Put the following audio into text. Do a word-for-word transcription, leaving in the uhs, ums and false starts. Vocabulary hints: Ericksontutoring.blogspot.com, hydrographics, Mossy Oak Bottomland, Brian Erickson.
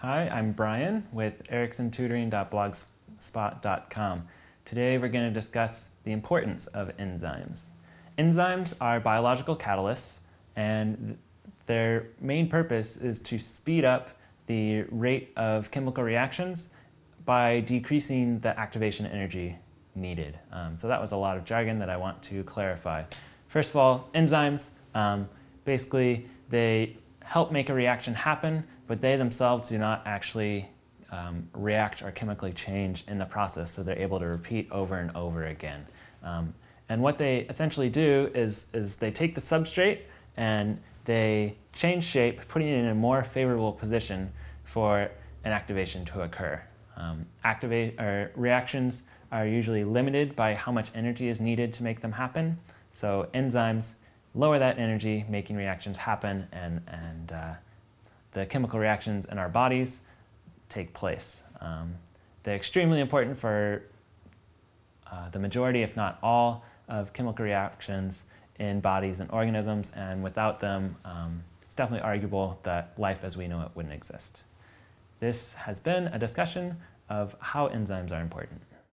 Hi, I'm Brian with Erickson tutoring dot blogspot dot com. Today we're going to discuss the importance of enzymes. Enzymes are biological catalysts, and their main purpose is to speed up the rate of chemical reactions by decreasing the activation energy needed. Um, so that was a lot of jargon that I want to clarify. First of all, enzymes, um, basically they help make a reaction happen, but they themselves do not actually um, react or chemically change in the process, so they're able to repeat over and over again. Um, and what they essentially do is, is they take the substrate and they change shape, putting it in a more favorable position for an activation to occur. Um, activate, or reactions are usually limited by how much energy is needed to make them happen, so enzymes lower that energy, making reactions happen, and, and uh, the chemical reactions in our bodies take place. Um, they're extremely important for uh, the majority, if not all, of chemical reactions in bodies and organisms, and without them, um, it's definitely arguable that life as we know it wouldn't exist. This has been a discussion of how enzymes are important.